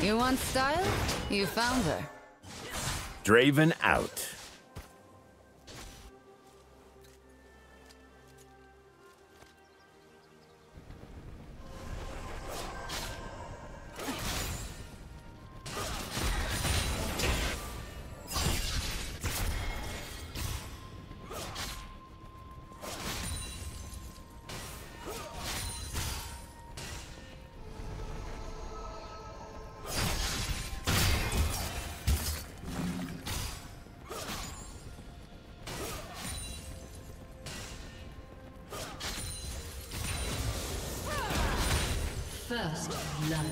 You want style? You found her. Draven out. First blood.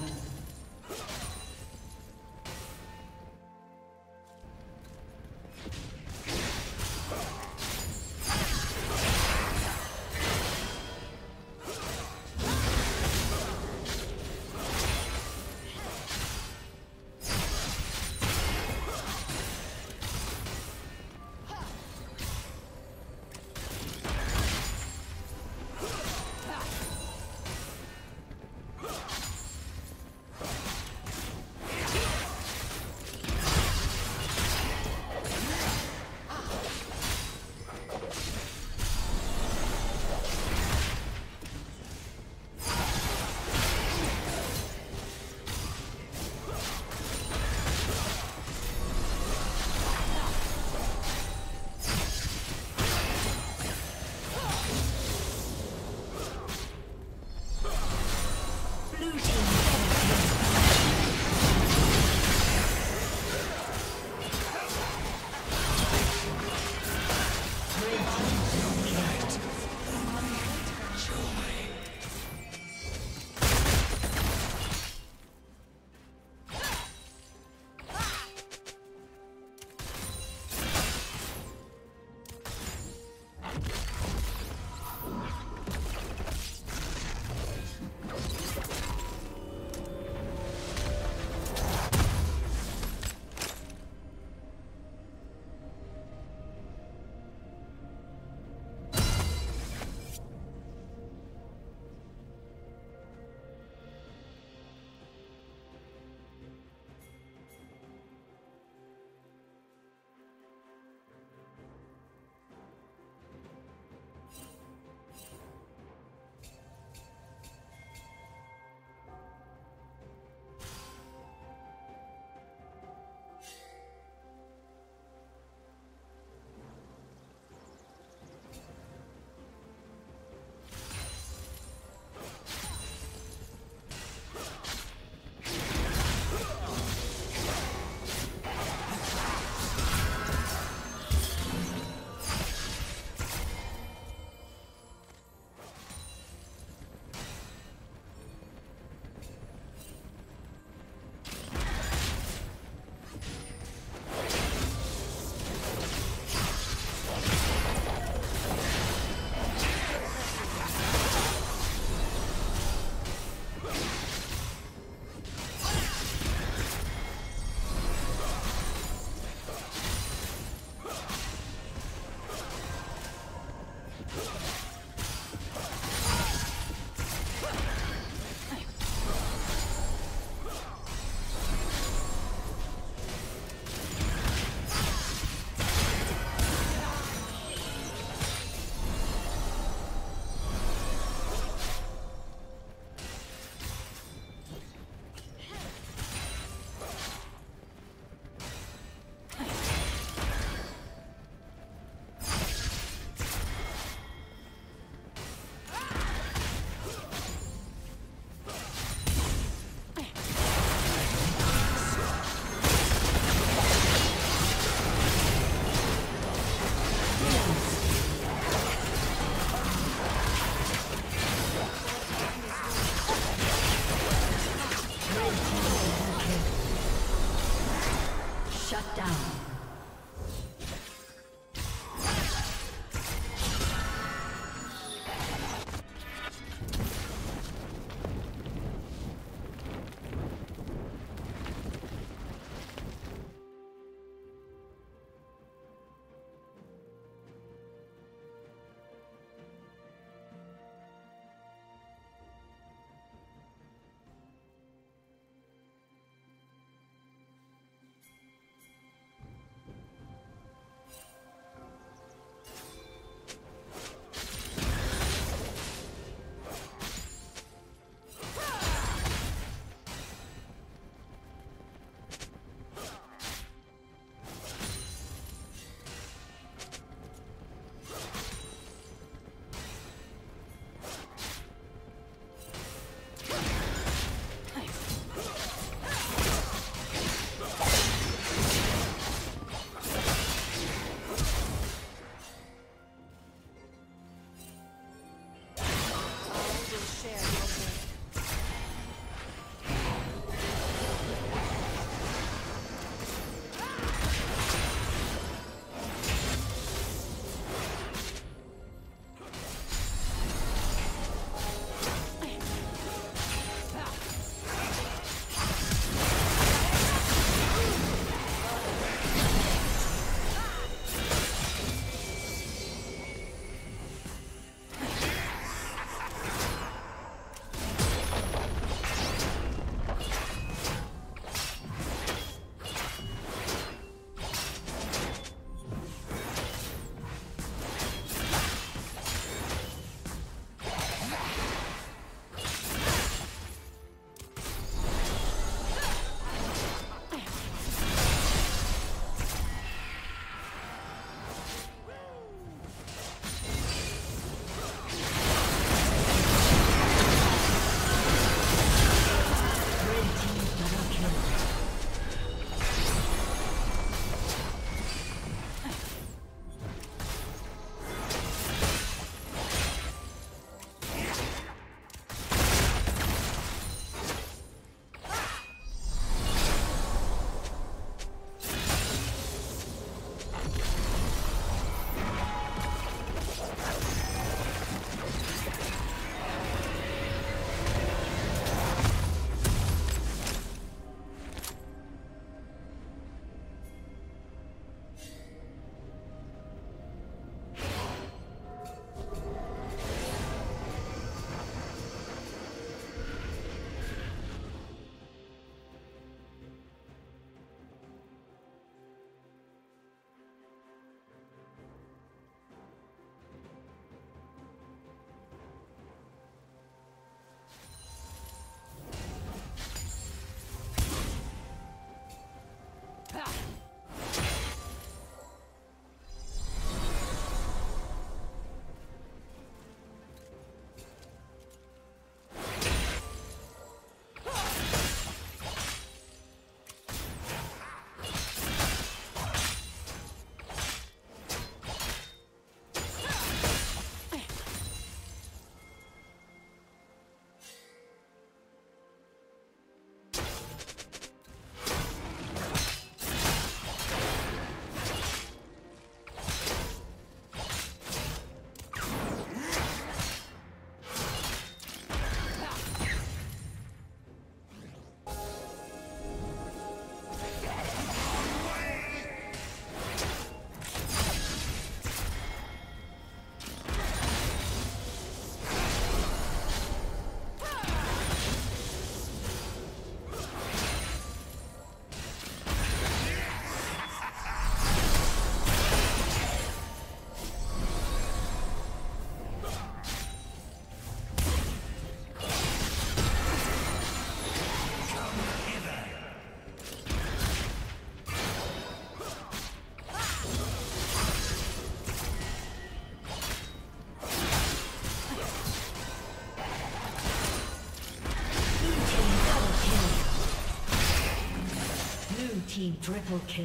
team triple kill.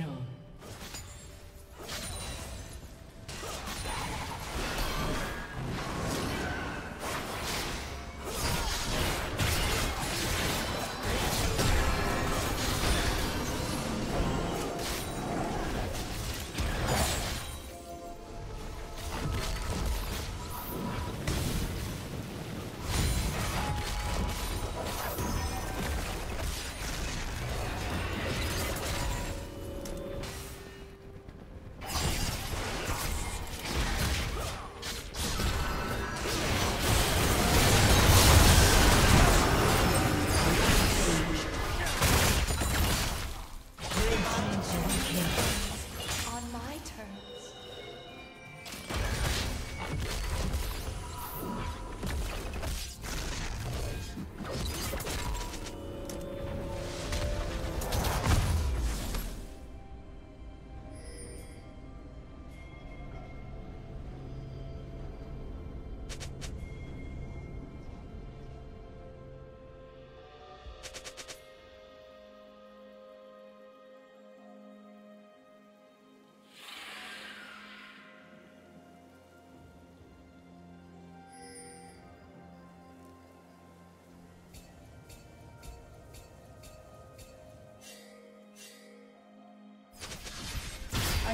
A